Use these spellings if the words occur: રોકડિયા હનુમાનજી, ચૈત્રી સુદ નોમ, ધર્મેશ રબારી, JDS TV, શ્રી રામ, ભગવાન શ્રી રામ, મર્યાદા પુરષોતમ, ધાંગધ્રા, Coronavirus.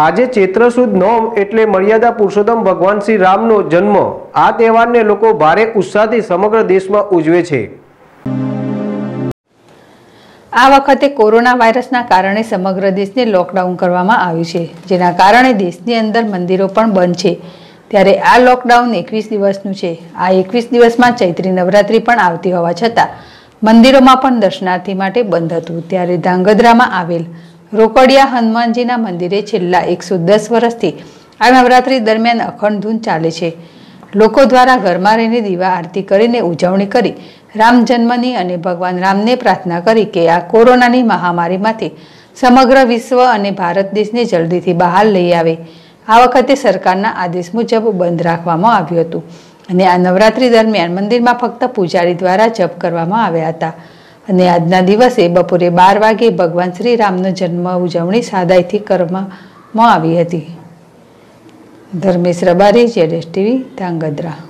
આજે ચૈત્ર સુદ નોમ એટલે મર્યાદા પુરષોતમ ભગવાન શ્રી રામનો જન્મ. આ તહેવારને લોકો ભારે ઉત્સાહથી સમગ્ર દેશમાં ઉજવે છે. આ વખતે કોરોના વાયરસના કારણે સમગ્ર દેશને લોકડાઉન કરવામાં આવ્યું છે, જેના કારણે દેશની અંદર મંદિરો પણ બંધ છે. ત્યારે આ લોકડાઉન 21 દિવસનું છે. આ 21 દિવસમાં ચૈત્રી નવરાત્રી પણ આવતી હોવા છતાં મંદિરોમાં પણ દર્શનાર્થી માટે બંધ હતું. ત્યારે ધાંગધ્રામાં આવેલ રોકડિયા હનુમાનજીના મંદિરે છેલ્લા 110 વર્ષથી આ નવરાત્રી દરમિયાન અખંડ ધૂન ચાલે છે. લોકો દ્વારા ઘરમાં રહીને દીવા આરતી કરીને ઉજવણી કરી રામ જન્મની અને ભગવાન રામને પ્રાર્થના કરી કે આ કોરોનાની મહામારીમાંથી સમગ્ર વિશ્વ અને ભારત દેશને જલ્દીથી બહાર લઈ આવે. આ વખતે સરકારના આદેશ મુજબ બંધ રાખવામાં આવ્યું હતું અને આ નવરાત્રી દરમિયાન મંદિરમાં ફક્ત પૂજારી દ્વારા જપ કરવામાં આવ્યા હતા. અને આજના દિવસે બપોરે 12 વાગે ભગવાન શ્રી રામનો જન્મ ઉજવણી સાદાઈથી કરવામાં આવી હતી. ધર્મેશ રબારી, JDS TV, ધાંગધ્રા.